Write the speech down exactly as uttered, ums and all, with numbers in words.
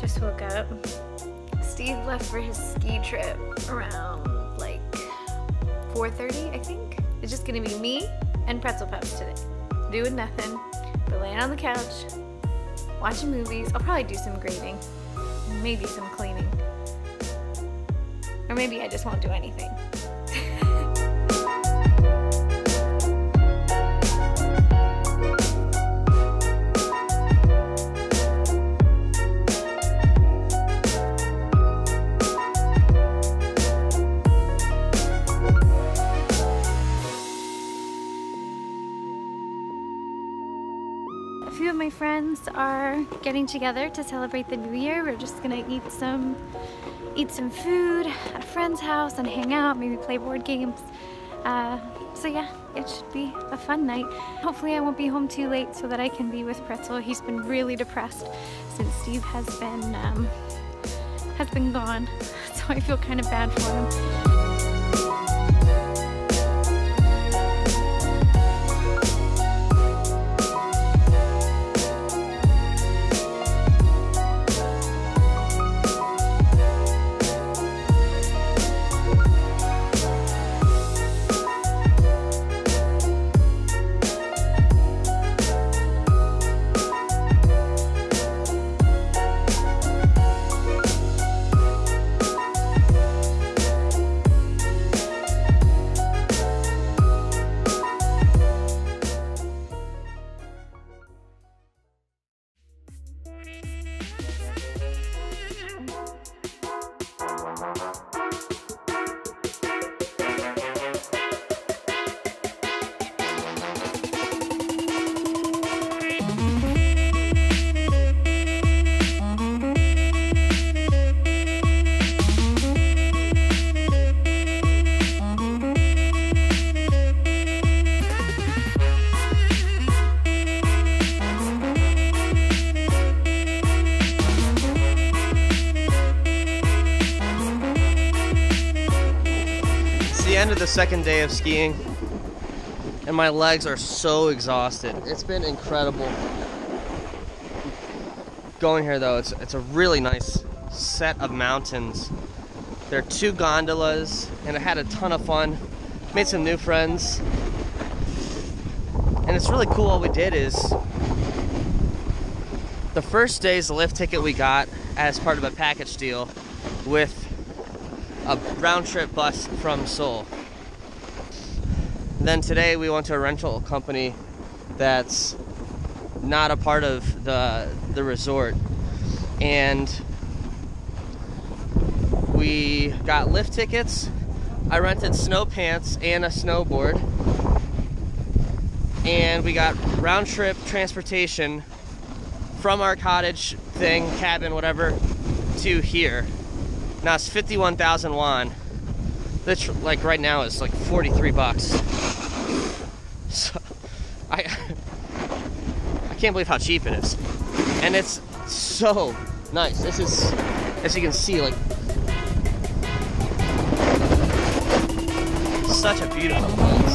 just woke up. Steve left for his ski trip around like four thirty, I think. It's just gonna be me and Pretzel Pops today. Doing nothing, but laying on the couch, watching movies. I'll probably do some grading, maybe some cleaning. Or maybe I just won't do anything. A few of my friends are getting together to celebrate the new year. We're just gonna eat some eat some food at a friend's house and hang out, maybe play board games. Uh, so yeah, it should be a fun night. Hopefully I won't be home too late so that I can be with Pretzel. He's been really depressed since Steve has been, um, has been gone, so I feel kind of bad for him. End of the second day of skiing and my legs are so exhausted. It's been incredible going here though. It's, it's a really nice set of mountains. There are two gondolas and I had a ton of fun. Made some new friends and it's really cool. What we did is the first day's lift ticket we got as part of a package deal with a round-trip bus from Seoul. Then today we went to a rental company that's not a part of the, the resort. And we got lift tickets. I rented snow pants and a snowboard. And we got round-trip transportation from our cottage thing, cabin, whatever, to here. Now it's fifty-one thousand won. This, like right now, is like forty-three bucks. So, I I can't believe how cheap it is. And it's so nice. This is, as you can see, like such a beautiful place.